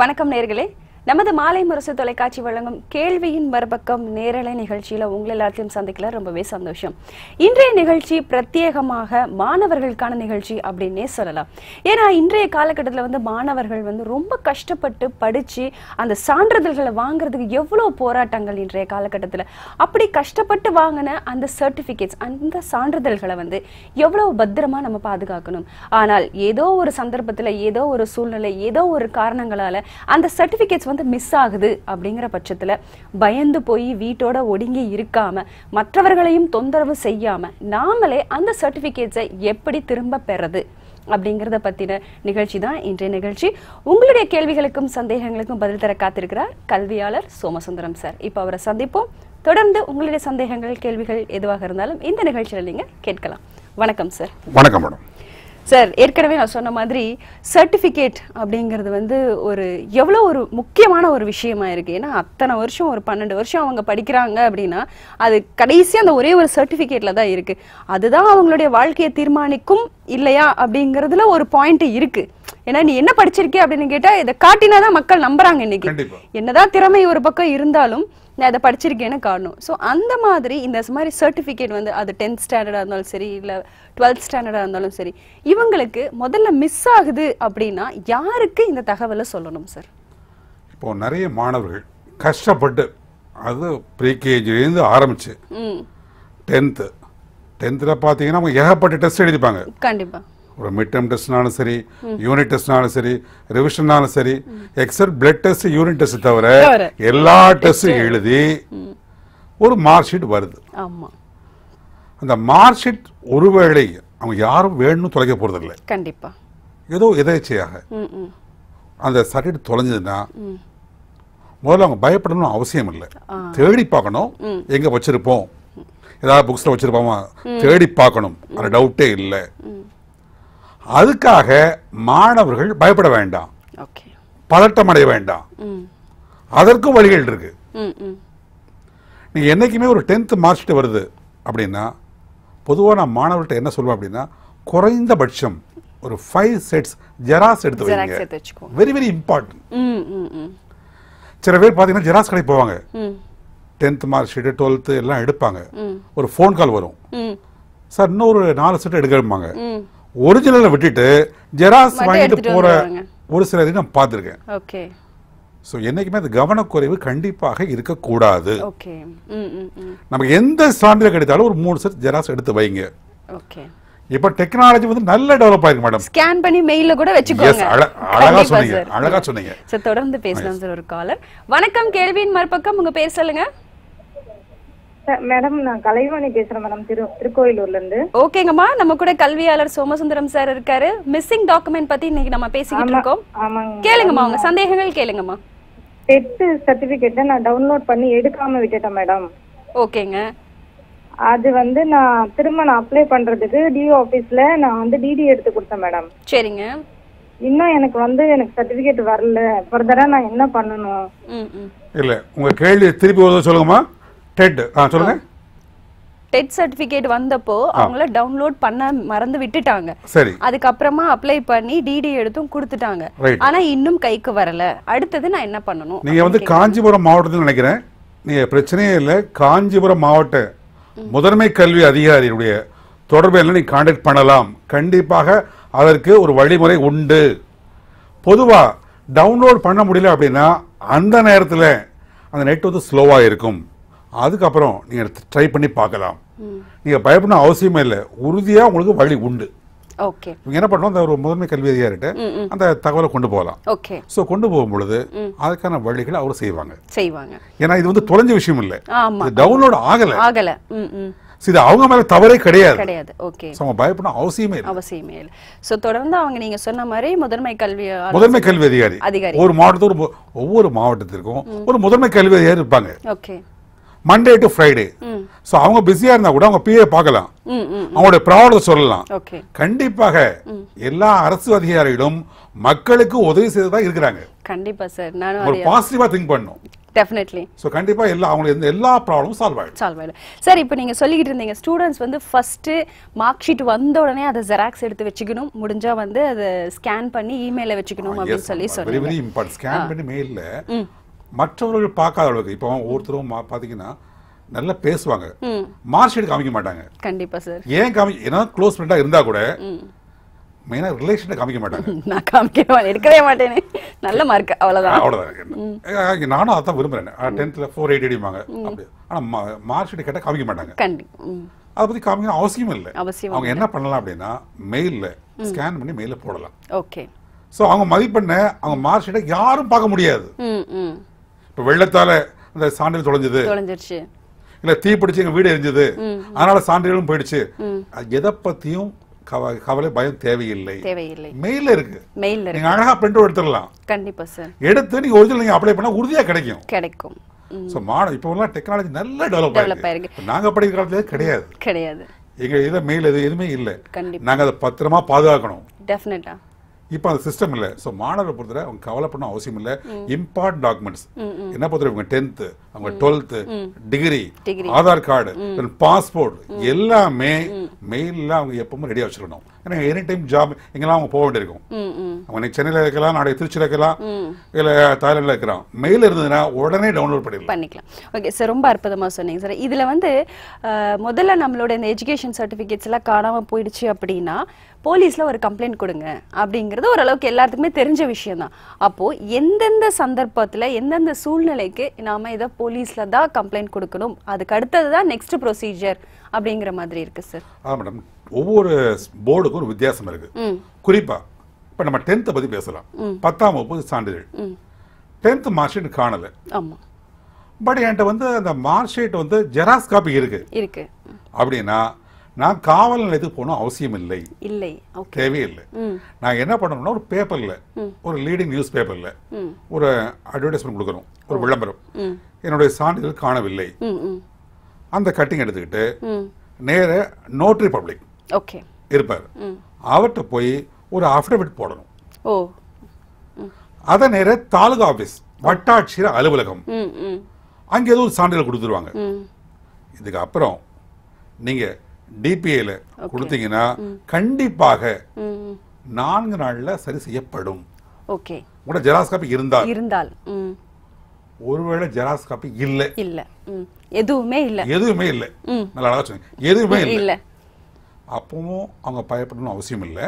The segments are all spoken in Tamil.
வணக்கம் நேயர்களே நமது மாலை முரசு தொலைக்காட்சி வழங்கும் கேள்வியின் மறுபக்கம் நேரலை நிகழ்ச்சியில உங்களை எல்லாரையும் சந்திக்கல ரொம்பவே சந்தோஷம். இன்றைய நிகழ்ச்சி பிரத்யேகமாக மாணவர்களுக்கான நிகழ்ச்சி அப்படினே சொல்லலாம். ஏனா இன்றைய காலகட்டத்துல வந்து மாணவர்கள் வந்து ரொம்ப கஷ்டப்பட்டு படிச்சி அந்த சான்றிதழ்களை வாங்குறதுக்கு எவ்வளவு போராட்டங்கள் இன்றைய காலகட்டத்துல. அப்படி கஷ்டப்பட்டு வாங்குன அந்த சர்டிபிகேட்ஸ் அந்த சான்றிதழ்களை வந்து எவ்வளவு பத்திரமா நம்ம பாதுகாக்கணும். ஆனால் ஏதோ ஒரு சந்தர்ப்பத்துல ஏதோ ஒரு சூழ்நிலை ஏதோ ஒரு காரணங்களால அந்த சர்டிபிகேட்ஸ் மிஸ் ஆகுது அப்படிங்கற பட்சத்துல பயந்து போய் வீட்டோட ஒடுங்கி இருக்காம மற்றவர்களையும் தொந்தரவு செய்யாம நாமளே அந்த சர்டிபிகேட்ஸை எப்படி திரும்ப பெறது அப்படிங்கறத பத்தின நிகழ்ச்சி தான் இன்றைய நிகழ்ச்சி. உங்களுடைய கேள்விகளுக்கும் சந்தேகங்களுக்கும் பதில் தர காத்திருக்கிறார் கல்வியாளர் சோமசுந்தரம் சார். இப்ப அவரை சந்திப்போம். தொடர்ந்து உங்களுடைய சந்தேகங்கள் கேள்விகள் எதுவாக இருந்தாலும் இந்த நிகழ்ச்சியில நீங்க கேட்கலாம். வணக்கம் சார். வணக்கம் மேடம். சார் ஏற்கனவே நான் சொன்ன மாதிரி சர்டிஃபிகேட் அப்படிங்கிறது வந்து ஒரு எவ்வளோ ஒரு முக்கியமான ஒரு விஷயமா இருக்குது. ஏன்னா அத்தனை வருஷம் ஒரு 12 வருஷம் அவங்க படிக்கிறாங்க அப்படின்னா அது கடைசி அந்த ஒரே ஒரு சர்டிஃபிகேட்டில் தான் இருக்குது. அதுதான் அவங்களுடைய வாழ்க்கையை தீர்மானிக்கும் இல்லையா அப்படிங்கிறதுல ஒரு பாயிண்ட் இருக்குது. ஏன்னா நீ என்ன படிச்சிருக்கே அப்படின்னு கேட்டால் இதை காட்டினா தான் மக்கள் நம்புறாங்க. இன்னைக்கு என்னதான் திறமை ஒரு பக்கம் இருந்தாலும் நான் அதை படிச்சிருக்கேன்னு காரணம். ஸோ அந்த மாதிரி இந்த மாதிரி சர்டிஃபிகேட் வந்து அது 10th ஸ்டாண்டர்டாக இருந்தாலும் சரி இல்லை 12th ஸ்டாண்டர்டாக இருந்தாலும் சரி இவங்களுக்கு முதல்ல மிஸ் ஆகுது அப்படின்னா யாருக்கு இந்த தகவலை சொல்லணும் சார்? இப்போ நிறைய மாணவர்கள் கஷ்டப்பட்டு அது ப்ரீகேஜிலேருந்து ஆரம்பிச்சு 10th பார்த்தீங்கன்னா அவங்க ஏகப்பட்ட டெஸ்ட் எழுதிப்பாங்க. கண்டிப்பாக ஒரு மிட் டேர்ம் டெஸ்ட்னாலும் சரி யூனிட் டெஸ்ட்னாலும் சரி ரிவிஷன்னாலும் சரி எக்ஸல் பிளட் டெஸ்ட் யூனிட் டெஸ்ட் தவிர எல்லா டெஸ்ட்டும் எழுதி ஒரு மார்க் ஷீட் வருது. அந்த மார்க் ஷீட் ஒருவேளை அவங்க யாரும் வேணும்னு தொலைக்க போறது இல்லை. கண்டிப்பா ஏதோ எதேச்சையாக அந்த சர்டிஃபிகேட் தொலைஞ்சதுன்னா முதல்ல அவங்க பயப்படணும்னு அவசியம் இல்லை. தேடி பார்க்கணும் எங்க வச்சிருப்போம் ஏதாவது புக்ஸ்ல வச்சிருப்போமா தேடி பார்க்கணும். அந்த டவுட்டே இல்லை. அதுக்காக மாணவர்கள் பயப்பட வேண்டாம், பதட்டம் அடைய வேண்டாம். அதற்கும் வழிகள் இருக்கு. நீங்க என்னைக்குமே ஒரு 10th மார்க் வருது அப்படின்னா பொதுவாக நான் மாணவர்கிட்ட என்ன சொல்லுவேன் அப்படின்னா குறைந்தபட்சம் ஒரு 5 செட்ஸ் ஜெராக்ஸ் எடுத்து வைங்க. Very very important. சில பேர் பார்த்தீங்கன்னா ஜெராக்ஸ் கடை போவாங்க 10th மார்க் ஷீட் 12th எல்லாம் எடுப்பாங்க. ஒரு ஃபோன் கால் வரும், சார் இன்னொரு 4 செட் எடுக்கப்பாங்க. ஒரிஜினலை விட்டுட்டு ஜெராக்ஸ் வாங்கிட்டு போற ஒரு சில இதை நான் பார்த்துருக்கேன். ஓகே. ஸோ என்னைக்குமே அது கவனக்குறைவு கண்டிப்பாக இருக்கக்கூடாது. ஓகே. நமக்கு எந்த சான்றிதழ் கிடைத்தாலும் ஒரு 3 செட் ஜெராக்ஸ் எடுத்து வைங்க. ஓகே. இப்போ டெக்னாலஜி வந்து நல்ல டெவலப் ஆயிருக்கு மேடம். ஸ்கேன் பண்ணி மெயில்ல கூட வெச்சுக்கோங்க. அழகா சொன்னீங்க. அழகா சொன்னீங்க. சோ தொடர்ந்து பேசலாம் சார் ஒரு காலர். வணக்கம் கேள்வியின் மறுபக்கம் உங்க பேர் சொல்லுங்க. மேடம் நான் கலைவாணி பேசுறேன் மேடம், திருக்கோயிலூர்ல இருந்து. ஓகேங்கம்மா. நம்ம கூட கல்வியாளர் சோமசுந்தரம் சார் இருக்காரு. மிஸ்ஸிங் டாக்குமெண்ட் பத்தி இன்னைக்கு நம்ம பேசிக்கிட்டு இருக்கோம். கேளுங்கம்மா உங்க சந்தேகங்கள் கேளுங்கம்மா. டெட் சர்டிபிகேட்டை நான் டவுன்லோட் பண்ணி எடுக்காம விட்டுட்டேன் மேடம். ஓகேங்க. அது வந்து நான் திரும்ப நான் அப்ளை பண்றதுக்கு டிஓ ஆபீஸ்ல நான் வந்து டிடி எடுத்து கொடுத்தேன் மேடம். சரிங்க. இன்னும் எனக்கு வந்து எனக்கு சர்டிபிகேட் வரல, ஃபர்தரா நான் என்ன பண்ணணும்? இல்ல உங்க கேள்வி திருப்பி ஒரு தடவை சொல்லுங்கம்மா. டெட் சொல்லுங்க. டெட் சர்டிபிகேட் வந்தப்போ அவங்கள டவுன்லோட் பண்ண மறந்து விட்டுட்டாங்க. சரி. அதுக்கு அப்புறமா அப்ளை பண்ணி டிடி எடுத்தும் கொடுத்துட்டாங்க. ஆனா இன்னும் கைக்கு வரல. அடுத்து நான் என்ன பண்ணணும்? நீங்க வந்து காஞ்சிபுரம் மாவட்டத்துல நினைக்கிறேன். நீங்க பிரச்சனையே இல்ல. காஞ்சிபுரம் மாவட்ட முதன்மை கல்வி அதிகாரியுடைய தொடர்பு எல்லாம் நீங்க கான்டாக்ட் பண்ணலாம். கண்டிப்பாக அதற்கு ஒரு வழிமுறை உண்டு. பொதுவா டவுன்லோட் பண்ண முடியல அப்படின்னா அந்த நேரத்துல அந்த நெட் வந்து ஸ்லோவா இருக்கும். அதுக்கப்புறம் நீங்கள் ட்ரை பண்ணி பார்க்கலாம். நீங்கள் பயப்படணும் அவசியமே இல்லை. உறுதியாக உங்களுக்கு வழி உண்டு. ஓகே. நீங்கள் என்ன பண்ணணும், அந்த ஒரு முதன்மை கல்வி அதிகாரிட்ட அந்த தகவலை கொண்டு போகலாம். ஓகே. ஸோ கொண்டு போகும்பொழுது அதுக்கான வழிகளை அவர் செய்வாங்க. ஏன்னா இது வந்து தொலைஞ்ச விஷயம் இல்லை, டவுன்லோட் ஆகலை. இது அவங்க மேல தவறே கிடையாது. ஓகே. சோ பயப்பட அவசியமே இல்லை. சோ தொடர்ந்து அவங்க நீங்க சொன்ன மாதிரி முதன்மை கல்வி அதிகாரி ஒரு மாவட்டத்துக்கு ஒவ்வொரு மாவட்டத்திற்கும் ஒரு முதன்மை கல்வி அதிகாரி இருப்பாங்க. Okay. Monday to Friday. So, அவங்க பிஸியா இருந்தா கூட அவங்க பிஏ பார்க்கலாம், அவங்களுடைய ப்ராப்ளத்தை சொல்லலாம். கண்டிப்பாக எல்லா அரசு அதிகாரிகளும் மக்களுக்கு உதவி செய்து தான் இருக்கிறாங்க. கண்டிப்பா சார். நான் ஒரு பாசிட்டிவா திங்க் பண்ணனும். Definitely. So, all problems solved. Solved. Sir, now you told students when the first mark sheet one door and the Xerox at the Vichigino, Mudunja one the scan panni email a Vichigino. Yes, very important. Scan panni mail. Much of the park are looking over through Pathina, Nella Peswanger. March it coming Matanga. Candipa, sir. Yang coming in a close friend in the good. Main relation to coming Matanga. Nakamki on it, Kramatini, Nalla Mark, all of them. Nana, the woman, a 10th 480 manga. March it a coming Matanga. I'll be coming house email. I was seeing a panel mail, scan money mail portal. Okay. So, March it a yarn pakamudia. Velatale, the sandal Tolanjade, like tea putting a video in the day, another sandal purchase. I get up a theum cover by a tevil. Mailer, mailer, and I happen to Rutala. Candiperson. Yet a thing originally applied on a Urdia Kadeko. Kadeko. So, Mara, you pull a technology, Nella developer. Naga particular career. Career. Either mail as the enemy ill. Naga the Patrama Padagano. Definitely. Now the system is so மாணவர் பொறுத்தற அவங்க கவலைப்பட அவசியம் இல்ல இம்பார்ட் டாக்குமெண்ட்ஸ் என்ன பொறுத்தறவங்க 10th அவங்க 12th degree Aadhaar card passport எல்லாமே மெயில்ல அவங்க எப்பவும் ரெடி வச்சிரணும் ஏன்னா எனி டைம் ஜாப் எங்கலாம் அவங்க போக வேண்டியிருக்கும் அவங்க சென்னையில இருக்கலாம் நாளை திருச்சில இருக்கலாம் இல்ல தாய்லாந்துல இருக்கலாம் மெயில் இருந்ததுனா உடனே டவுன்லோட் பண்ணிடலாம் ஓகே சார் ரொம்ப அற்புதமா சொன்னீங்க சார் இதுல வந்து முதல்ல நம்மளோட இந்த எஜுகேஷன் சர்டிஃபிகேட்ஸ் எல்லாம் காணாம போயிடுச்சு அப்படினா போலீஸ்ல ஒரு கம்ப்ளைன்ட் கொடுங்க அப்படிங்கிறது ஓரளவுக்கு எல்லாத்துக்குமே தெரிஞ்ச விஷயம் தான் அப்போ எந்தெந்த சந்தர்ப்பத்துல எந்தெந்த சூழ்நிலைக்கு நாம இத போலீஸ்ல தான் கம்ப்ளைன்ட் கொடுக்கணும் அதுக்கு அடுத்து தான் நெக்ஸ்ட் ப்ரோசிஜர் அப்படிங்கற மாதிரி இருக்கு சார் ஆ மேடம் ஒவ்வொரு போர்டுக்கு ஒரு வித்தியாசம் இருக்கு குறிப்பா இப்ப நம்ம 10th பத்தி பேசலாம் 10ஆம் வகுப்பு சான்றிதழ் 10th மார்க் ஷீட் காணல ஆமா பட் என்கிட்ட வந்து அந்த மார்க் ஷீட் வந்து ஜெராக்ஸ் காப்பி இருக்கு இருக்கு அப்படினா நான் காவல் நிலையத்துக்கு போணும் அவசியம் இல்லை இல்லை ஓகே தேவை இல்லை நான் என்ன பண்ணனும்னா ஒரு பேப்பர்ல ஒரு லீடிங் நியூஸ் பேப்பர்ல ஒரு அட்வர்டைஸ்மென்ட் கொடுக்கறோம் ஒரு விளம்பரம் என்னோட சான்றிதழ் காணவில்லை அந்த கட்டிங் எடுத்துக்கிட்டு நேர நோட்டரி பப்ளிக் ஓகே இருப்பார் அவட்ட போய் ஒரு அஃபிடவிட் போடணும் ஓ அத நேர தாலுகா ஆபீஸ் வட்டாட்சியர் அலுவலகம் அங்க ஏதோ சான்றிதழ் கொடுத்துருவாங்க இதுக்கு அப்புறம் நீங்க DPA ல கொடுத்தீங்கனா கண்டிப்பாக 4 நாள்ல சரி செய்யப்படும் ஓகே உங்க ஜெராக்ஸ் காப்பி இருந்தால் ஒருவேளை ஜெராக்ஸ் காப்பி இல்ல இல்ல எதுவுமே இல்ல நல்லா அழகாச்சுங்க எதுவுமே இல்ல அப்பவும் அவங்க பயப்படணும் அவசியம் இல்ல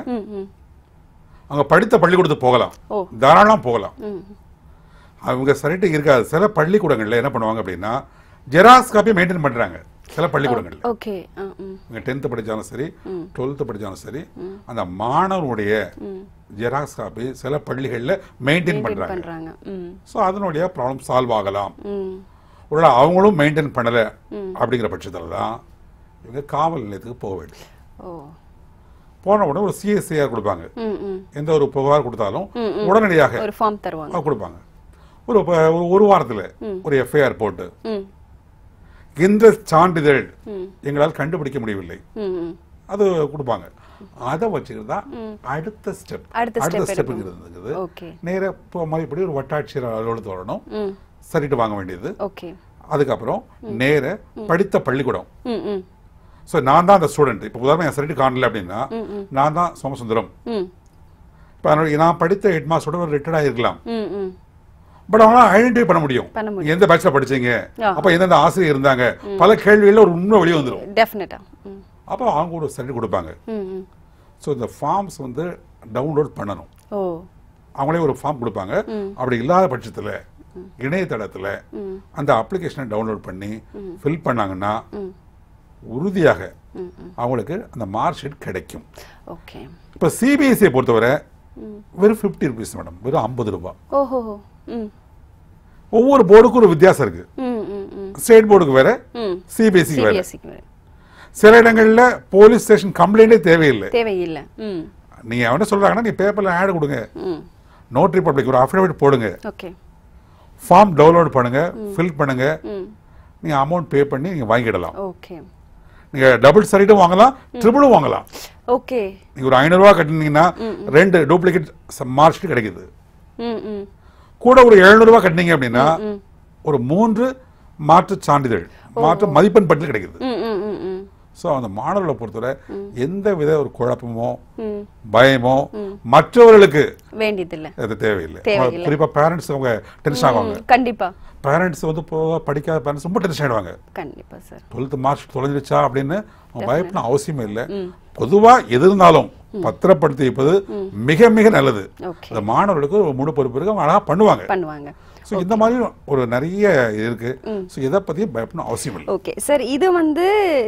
அவங்க படித்த பள்ளிக்கூடத்துக்கு போகலாம் தாராளமா போகலாம் அவங்க சரிட்ட இருக்காது சில பள்ளிக்கூடங்கள்ல என்ன பண்ணுவாங்க அப்படினா ஜெராக்ஸ் காப்பி மெயின்டெய்ன் பண்றாங்க சில பள்ளிக்கூடங்கள்ல ஓகே நீங்க 10th படிச்சாலும் சரி 12th படிச்சாலும் சரி அந்த மாணவனுடைய ஜெராக்ஸ் காப்பி சில பள்ளிகள்ல மெயின்டெய்ன் பண்றாங்க சோ அதனுடைய ப்ராப்ளம் சால்வ் ஆகலாம் ஒருவேளை அவங்களும் மெயின்டெய்ன் பண்ணல அப்படிங்கற பட்சத்துல தான் இவங்க காவல் நிலையத்துக்கு போக வேண்டியது ஓ போன உடனே ஒரு சிஎஸ்ஆர் கொடுப்பாங்க எந்த ஒரு புகார் கொடுத்தாலும் உடனடியாக ஒரு ஃபார்ம் தருவாங்க கொடுப்பாங்க ஒரு வாரத்துல ஒரு எஃப்ஐஆர் போட்டு இந்த சான்றிதழ் எங்களால் கண்டுபிடிக்க முடியவில்லை அது கொடுப்பாங்க அத வச்சிருந்தா அடுத்த ஸ்டெப்ங்கிறது ஓகே நேரா மறுபடியும் ஒரு வட்டாட்சியர் அலுவலகத்துக்கு வரணும் சரிட்டு வாங்க வேண்டியது ஓகே அதுக்கு அப்புறம் நேரா படித்த பள்ளிக்கூடம் சோ நான் தான் அந்த ஸ்டூடண்ட் இப்ப உதாரணமா நான் சரிட்டு காணல அப்படினா நான் தான் சோமசுந்தரம் இப்ப நான் படித்த ஹெட்மாஸ்டரோட ரிட்டயர்ட் ஆயிருக்கலாம் But identify பண்ண முடியும் எந்த பேட்ச்ல படிச்சீங்க அப்ப என்னென்ன ஆசிரியர் இருந்தாங்க பல கேள்வியில ஒரு உண்மை வெளிய வந்துரும் डेफिनेटா அப்ப அவங்க ஒரு சர்டிஃபிகேட் கொடுப்பாங்க சோ இந்த ஃபார்ம்ஸ் வந்து டவுன்லோட் பண்ணனும் ஓ அவங்களே ஒரு ஃபார்ம் கொடுப்பாங்க அப்படி இல்லாத பட்சத்துல இணையதளத்துல அந்த அப்ளிகேஷனை டவுன்லோட் பண்ணி ஃபில் பண்ணாங்கன்னா உறுதியாக அவங்களுக்கு அந்த மார்க் ஷீட் கிடைக்கும் ஓகே இப்ப CBSE பொறுத்தவரை வெறும் 50 ரூபாய் மேடம் வெறும் 50 ரூபாய் ஓஹோ ஒவ்வொரு போர்டுக்கு ஒரு வித்தியாசம் இருக்கு ஸ்டேட் போர்டுக்கு வேற சிபிஎஸ்சிக்கு வேற சில இடங்கள்ல போலீஸ் ஸ்டேஷன் கம்ப்ளைண்டே தேவையில்லை நீங்க என்ன சொல்றாங்கன்னா நீ பேப்பர்ல ஆட் கொடுங்க நோட்டரி பப்ளிக் ஒரு அஃபிடவிட் போடுங்க ஓகே ஃபார்ம் டவுன்லோட் பண்ணுங்க ஃபில் பண்ணுங்க நீங்க அமௌண்ட் பே பண்ணி நீங்க வாங்கிடலாம் ஓகே நீங்க டபுள் சரிட்டும் வாங்கலாம் ட்ரிபிளும் வாங்கலாம் ஓகே நீங்க ஒரு 500 ரூபாய் கட்டினீங்கன்னா ரெண்டு டூப்ளிகேட் மார்க் ஷீட் கிடைக்குது கூட ஒரு 700 ரூபாய் கட்டினீங்க அப்படினா ஒரு மூன்று மாற்று சான்றிதழ் மாற்று மதிப்பெண் பட்டியல் கிடைக்குது. சோ அந்த மாணவர்களை பொறுத்தவரை எந்த வித ஒரு குழப்பமோ பயமோ மற்றவர்களுக்கு வேண்டியதில்லை, அது தேவையில்லை. குறிப்பா பேரண்ட்ஸ் அவங்க டென்ஷன் ஆவாங்க. கண்டிப்பா பேரண்ட்ஸ் வந்து படிக்காத பேரண்ட்ஸ் ரொம்ப டென்ஷன் ஆயிடுவாங்க. கண்டிப்பா சார் 12th மார்க் தொலைஞ்சிடுச்சா அப்படின்னு பயப்படணும் அவசியமே இல்லை. பொதுவா எது இருந்தாலும் பத்திரப்படுத்தி வைப்பது மிக மிக நல்லது. அந்த மாணவர்களுக்கு ஒரு முழு பொறுப்பு இருக்கு, அவங்க அழகா பண்ணுவாங்க. சோ இந்த மாதிரி ஒரு நிறைய இருக்கு. சோ எதை பத்தி பயப்படணும் அவசியம் இல்லை. ஓகே சார், இது வந்து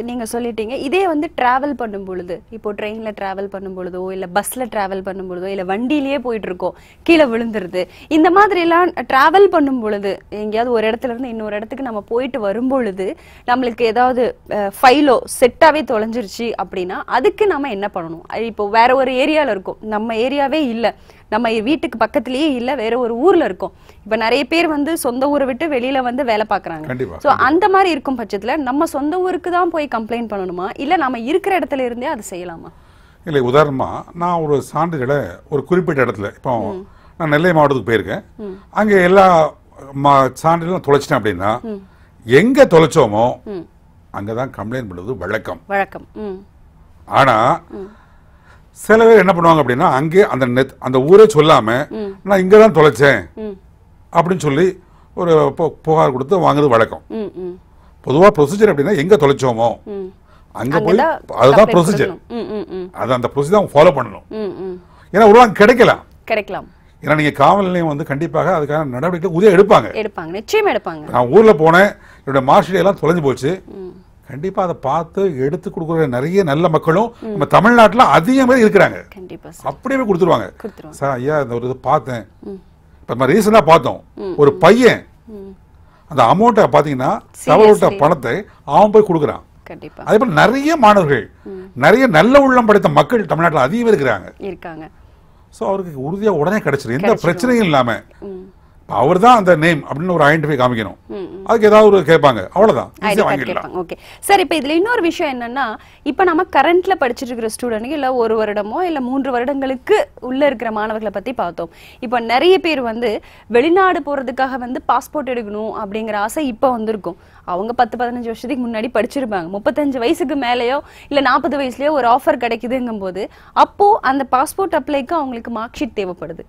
நீங்க சொல்லிட்டீங்க. இதே வந்து டிராவல் பண்ணும் பொழுது, இப்போ ட்ரெயின்ல டிராவல் பண்ணும் பொழுதோ இல்ல பஸ்ல டிராவல் பண்ணும் பொழுதோ இல்ல வண்டியிலேயே போயிட்டு இருக்கோம், கீழே விழுந்துருது. இந்த மாதிரி எல்லாம் டிராவல் பண்ணும் பொழுது எங்கேயாவது ஒரு இடத்துல இருந்து இன்னொரு இடத்துக்கு நம்ம போயிட்டு வரும் பொழுது நம்மளுக்கு ஏதாவது ஃபைலோ செட்டாவே தொலைஞ்சிருச்சு அப்படின்னா அதுக்கு நம்ம என்ன பண்ணணும்? இப்போ வேற ஒரு ஏரியால இருக்கும், நம்ம ஏரியாவே இல்ல, நம்ம வீட்டுக்கு பக்கத்துலயே இல்ல, வேற ஒரு ஊர்ல இருக்கும். இப்ப நிறைய பேர் வந்து சொந்த ஊரை விட்டு வெளியில வந்து வேலை பாக்குறாங்க. சோ அந்த மாதிரி இருக்கும் பட்சத்துல நம்ம சொந்த ஊருக்கு தான் போய் கம்ப்ளைண்ட் பண்ணணுமா இல்ல நம்ம இருக்கிற இடத்துல இருந்தே அது செய்யலாமா? இல்ல உதாரணமா நான் ஒரு சான்றிதழை ஒரு குறிப்பிட்ட இடத்துல, இப்போ நான் நெல்லை மாவட்டத்துக்கு போயிருக்கேன், அங்க எல்லா சான்றிதழும் தொலைச்சிட்டேன் அப்படின்னா எங்க தொலைச்சோமோ அங்கதான் கம்ப்ளைண்ட் பண்ணுவது வழக்கம். ஆனா சில பேர் என்ன பண்ணுவாங்க அப்படின்னா அங்கே அந்த ஊரே சொல்லாம நான் இங்கே தான் தொலைச்சேன் அப்படின்னு சொல்லி ஒரு புகார் கொடுத்து வாங்குறது வழக்கம். பொதுவா ப்ரொசீஜர் அப்படின்னா எங்க தொலைச்சோமோ அங்க போய், அதுதான் ப்ரொசீஜர். அது அந்த ப்ரொசீஜர் அவங்க ஃபாலோ பண்ணணும். ஏன்னா ஒரு வாங்க கிடைக்கலாம். ஏன்னா நீங்க காவல் நிலையம் வந்து கண்டிப்பாக அதுக்கான நடவடிக்கை உதவி எடுப்பாங்க. நான் ஊர்ல போனேன், என்னோட மார்க் எல்லாம் தொலைஞ்சு போச்சு, கண்டிப்பா அதை பார்த்து எடுத்து கொடுக்குற நிறைய நல்ல மக்களும் நம்ம தமிழ்நாட்டுல அதிக பேர் இருக்கிறாங்க. அப்படியே கொடுத்துருவாங்க. சார் ஐயா இந்த ஒரு இது பார்த்தேன், இப்ப ரீசனா பார்த்தோம், ஒரு பையன் அந்த அமௌண்ட்டை பார்த்தீங்கன்னா தவறுட்ட பணத்தை அவன் போய் கொடுக்குறான். அதே போல நிறைய மாணவர்கள், நிறைய நல்ல உள்ளம் படைத்த மக்கள் தமிழ்நாட்டுல அதிகம் இருக்கிறாங்க. சோ அவருக்கு உறுதியா உடனே கிடைச்சிடும், எந்த பிரச்சனையும் இல்லாம. அவர் தான் அந்த நேம் அப்படின்னு ஒரு ஐடென்டிஃபை காமிக்கணும், அதுக்கு ஏதாவது ஒரு கேட்பாங்க, அவ்வளவுதான் வாங்கிடலாம். ஓகே சார், இப்போ இதுல இன்னொரு விஷயம் என்னன்னா, இப்போ நம்ம கரண்ட்ல படிச்சுட்டு இருக்கிற ஸ்டூடெண்ட்க்கு இல்ல ஒரு வருடமோ இல்ல 3 வருடங்களுக்கு உள்ள இருக்கிற மாணவர்களை பத்தி பார்த்தோம். இப்போ நிறைய பேர் வந்து வெளிநாடு போறதுக்காக வந்து பாஸ்போர்ட் எடுக்கணும் அப்படிங்கிற ஆசை இப்போ வந்திருக்கும். அவங்க 10-15 வருஷத்துக்கு முன்னாடி படிச்சிருப்பாங்க. 35 வயசுக்கு மேலேயோ இல்ல 40 வயசுலயோ ஒரு ஆஃபர் கிடைக்குதுங்கும் போது அப்போ அந்த பாஸ்போர்ட் அப்ளைக்கு அவங்களுக்கு மார்க் ஷீட் தேவைப்படுது.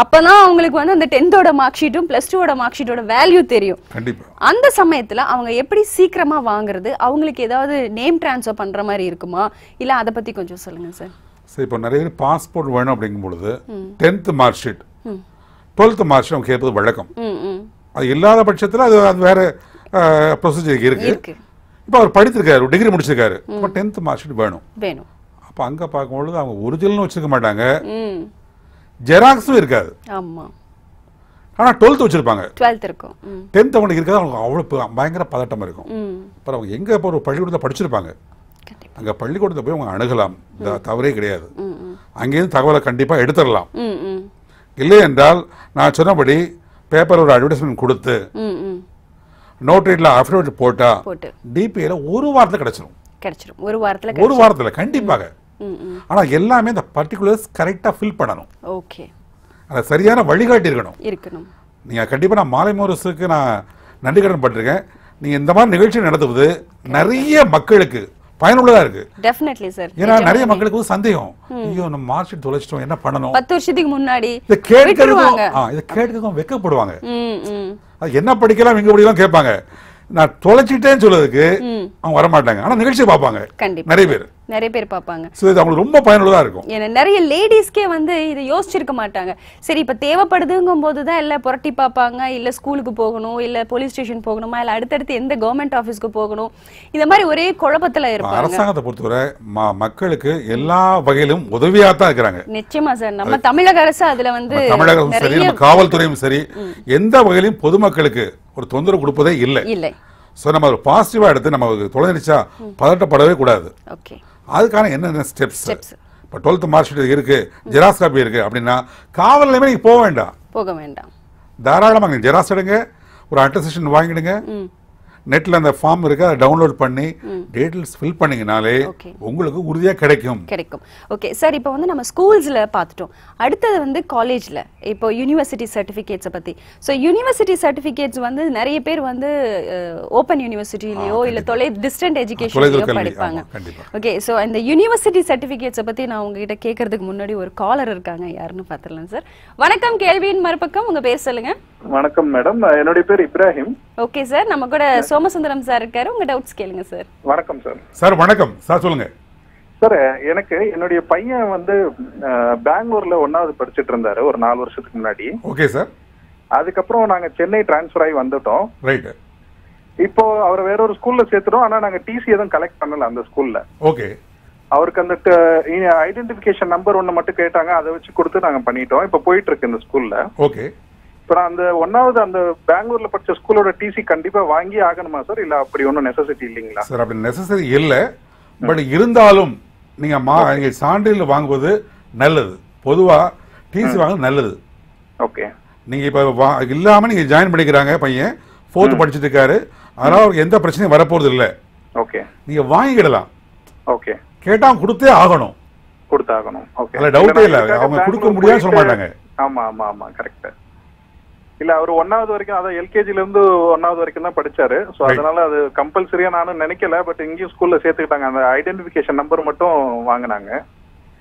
அப்பதான் அவங்களுக்கு வந்து அந்த 10th மார்க் ஷீட்டும் +2 மார்க் ஷீட்டோட வேல்யூ தெரியும். அந்த சமயத்துல அவங்க எப்படி சீக்கிரமா வாங்குறது? அவங்களுக்கு ஏதாவது நேம் டிரான்ஸ்ஃபர் பண்ற மாதிரி இருக்குமா இல்ல அத பத்தி கொஞ்சம் சொல்லுங்க சார். சரி, இப்போ நிறைய பேர் பாஸ்போர்ட் வேணும் அப்படிங்கும் பொழுது 10th mark sheet 12th mark sheet அவங்க கேட்பது வழக்கம். அது இல்லாத பட்சத்துல அது வேற ப்ரொசீஜர் இருக்கு. இப்போ அவர் படித்திருக்காரு, டிகிரி முடிச்சிருக்காரு, 10th மார்க் ஷீட் வேணும். அப்ப அங்க பார்க்கும்பொழுது அவங்க ஒரிஜினல் வச்சிருக்க மாட்டாங்க, ஜெராக்ஸும் இருக்காது. ஆனா 12th வச்சிருப்பாங்க, 12th இருக்கும். 10th அவனுக்கு இருக்காது, அவனுக்கு அவ்வளவு பயங்கர பதட்டமா இருக்கும். அப்புறம் அவங்க எங்க இப்போ ஒரு பள்ளிக்கூடத்தை படிச்சிருப்பாங்க, அங்க பள்ளிக்கூடத்தை போய் அவங்க அணுகலாம், தவறே கிடையாது. அங்கேருந்து தகவலை கண்டிப்பா எடுத்துடலாம். இல்லை என்றால் நான் சொன்னபடி பேப்பர் ஒரு அட்வர்டைஸ்மெண்ட் கொடுத்து நோட்டரியில அஃபிடவிட் போட்டா டிபிஐல ஒரு வாரத்துல கிடைச்சிடும். ஒரு வாரத்துல கண்டிப்பாக. ஆனா எல்லாமே இந்த பர்டிகுலர்ஸ் கரெக்டா ஃபில் பண்ணணும். ஓகே, அத சரியான வழிகாட்டி இருக்கணும். நீங்க கண்டிப்பா, நான் மாலை மோரஸுக்கு நான் நன்றி கடன் பட்டிருக்கேன். நீங்க இந்த மாதிரி நிகழ்ச்சி நடத்துவது நிறைய மக்களுக்கு பயனுள்ளதா இருக்கு. Definitely sir. ஏன்னா நிறைய மக்களுக்கு ஒரு சந்தேகம், ஐயோ நம்ம மார்க் ஷீட் தொலைச்சிட்டோம், என்ன பண்ணணும்? 10 வருஷத்துக்கு முன்னாடி இத கேட்கறதும் வெக்கப்படுவாங்க. அது என்ன படிக்கலாம் இங்க படிக்கலாம் கேட்பாங்க. நான் தொலைச்சிட்டேன்னு சொல்றதுக்கு அவங்க வரமாட்டாங்க. ஆனா நிகழ்ச்சி பார்ப்பாங்க நிறைய பேர் பார்ப்பாங்க. சோ இது அவங்களுக்கு ரொம்ப பயனுள்ளதா இருக்கும். ஏன்னா நிறைய லேடிஸ்க்கே வந்து இதை யோசிச்சிருக்க மாட்டாங்க. சரி, இப்போ தேவைப்படுதுங்கும் போதுதான் எல்லாம் புரட்டி பார்ப்பாங்க. இல்லை ஸ்கூலுக்கு போகணும், இல்லை போலீஸ் ஸ்டேஷன் போகணுமா, இல்லை அடுத்தடுத்து எந்த கவர்மெண்ட் ஆஃபீஸ்க்கு போகணும், இந்த மாதிரி ஒரே குழப்பத்தில் இருப்பாங்க. அரசாங்கத்தை பொறுத்தவரை மக்களுக்கு எல்லா வகையிலும் உதவியாக தான் இருக்கிறாங்க. நிச்சயமா சார், நம்ம தமிழக அரசு அதில் வந்து தமிழக அரசும் சரி, நம்ம காவல்துறையும் சரி, எந்த வகையிலும் பொதுமக்களுக்கு ஒரு தொந்தரவு கொடுப்பதே இல்லை. சோ நம்ம ஒரு பாசிட்டிவா எடுத்து நம்ம தொலைஞ்சிடுச்சா பதட்டப்படவே கூடாது. ஓகே, அதுக்கான என்னென்ன ஸ்டெப்ஸ்? இப்போ 12th மார்க் ஷீட் இருக்கு, ஜெராக்ஸ் காப்பி இருக்கு அப்படின்னா காவல் நிலையமே நீங்க போக வேண்டாம். தாராளமாக நீங்க ஜெராக்ஸ் எடுங்க, ஒரு அட்டஸ்டேஷன் வாங்கிடுங்க, நெட்ல அந்த ஃபார்ம் இருக்கு அத டவுன்லோட் பண்ணி டீடைல்ஸ் ஃபில் பண்ணீங்கனாலே உங்களுக்கு உறுதியா கிடைக்கும் கிடைக்கும். ஓகே சார், இப்போ வந்து நம்ம ஸ்கூல்ஸ்ல பாத்துட்டோம். அடுத்து வந்து காலேஜ்ல இப்போ யுனிவர்சிட்டி சர்டிஃபிகேட்ஸ் பத்தி. சோ யுனிவர்சிட்டி சர்டிஃபிகேட்ஸ் வந்து நிறைய பேர் வந்து ஓபன் யுனிவர்சிட்டிலயோ இல்ல தொலை டிஸ்டன்ட் எஜுகேஷன்லயோ படிப்பாங்க. ஓகே, சோ அந்த யுனிவர்சிட்டி சர்டிஃபிகேட்ஸ் பத்தி நான் உங்ககிட்ட கேக்குறதுக்கு முன்னாடி ஒரு காலர் இருக்காங்க, யாருன்னு பாத்துறலாம் சார். வணக்கம், கேள்வியின் மறுபக்கம் உங்க பேர் சொல்லுங்க. வணக்கம் மேடம், என்னோட பேர் இப்ராஹிம். ஓகே சார், நம்ம கூட சோமசுந்தரம் சார் இருக்காரு, உங்க டவுட்ஸ் கேளுங்க சார். வணக்கம் சார். சார் வணக்கம் சார், சொல்லுங்க சார். எனக்கு என்னுடைய பையன் வந்து பெங்களூர்ல 1வது படிச்சிட்டு இருந்தாரு ஒரு 4 வருஷத்துக்கு முன்னாடி. Okay sir. அதுக்கப்புறம் நாங்க சென்னை டிரான்ஸ்ஃபர் ஆகி வந்துட்டோம். ரைட். இப்போ அவர் வேற ஒரு ஸ்கூல்ல சேர்த்துட்டோம், ஆனா நாங்க டிசி எதுவும் கலெக்ட் பண்ணல அந்த ஸ்கூல்ல. ஓகே. அவருக்கு அந்த ஐடென்டிஃபிகேஷன் நம்பர் ஒண்ணு மட்டும் கேட்டாங்க, அதை வச்சு கொடுத்து நாங்க பண்ணிட்டோம். இப்ப போயிட்டு இருக்கு இந்த ஸ்கூல்ல. ஓகே. அப்புறம் அந்த 1வது அந்த பெங்களூர்ல படிச்ச ஸ்கூலோட டிசி கண்டிப்பா வாங்கி ஆகணுமா சார், இல்ல அப்படி ஒன்றும் நெசசிட்டி இல்லைங்களா சார்? அப்படி நெசசரி இல்லை, பட் இருந்தாலும் நீங்க சான்றிதழ் வாங்குவது நல்லது. பொதுவா டிசி வாங்குறது நல்லது. ஓகே. நீங்க இப்ப இல்லாம நீங்க ஜாயின் பண்ணிக்கிறாங்க, பையன் 4th படிச்சுட்டு இருக்காரு, அதனால அவருக்கு எந்த பிரச்சனையும் வரப்போறது இல்லை. ஓகே. நீங்க வாங்கிக்கிடலாம். ஓகே. கேட்டா கொடுத்தே ஆகணும், கொடுத்தாகணும். ஓகே. இல்ல டவுட்டே இல்ல, அவங்க கொடுக்க முடியாது சொல்ல மாட்டாங்க. ஆமா ஆமா ஆமா, கரெக்ட். இல்ல அவர் 1வது வரைக்கும், அதாவது எல்கேஜில இருந்து 1வது வரைக்கும் தான் படிச்சாரு. சோ அதனால அது கம்பல்சரியா நானும் நினைக்கல, பட் இங்கேயும் ஸ்கூல்ல சேர்த்துக்கிட்டாங்க. அந்த ஐடென்டிஃபிகேஷன் நம்பர் மட்டும் வாங்கினாங்க.